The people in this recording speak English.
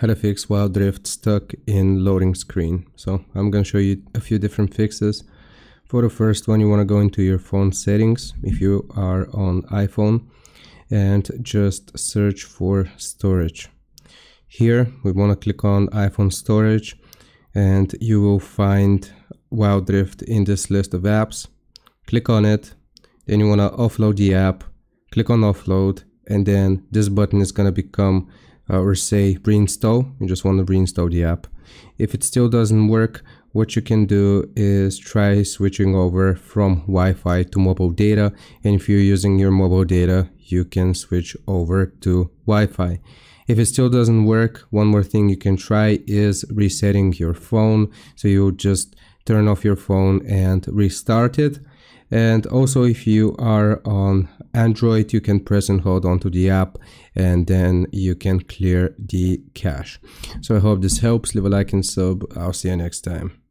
how to fix Wild Rift stuck in loading screen. So I'm going to show you a few different fixes. For the first one, you want to go into your phone settings if you are on iPhone and just search for storage. Here we want to click on iPhone storage and you will find Wild Rift in this list of apps. Click on it, then you want to offload the app, click on offload, and then this button is going to become reinstall. You just want to reinstall the app. If it still doesn't work, what you can do is try switching over from Wi-Fi to mobile data, and if you're using your mobile data, you can switch over to Wi-Fi. If it still doesn't work, one more thing you can try is resetting your phone. So you'll just turn off your phone and restart it. And also, if you are on Android, you can press and hold onto the app and then you can clear the cache. So I hope this helps. Leave a like and sub. I'll see you next time.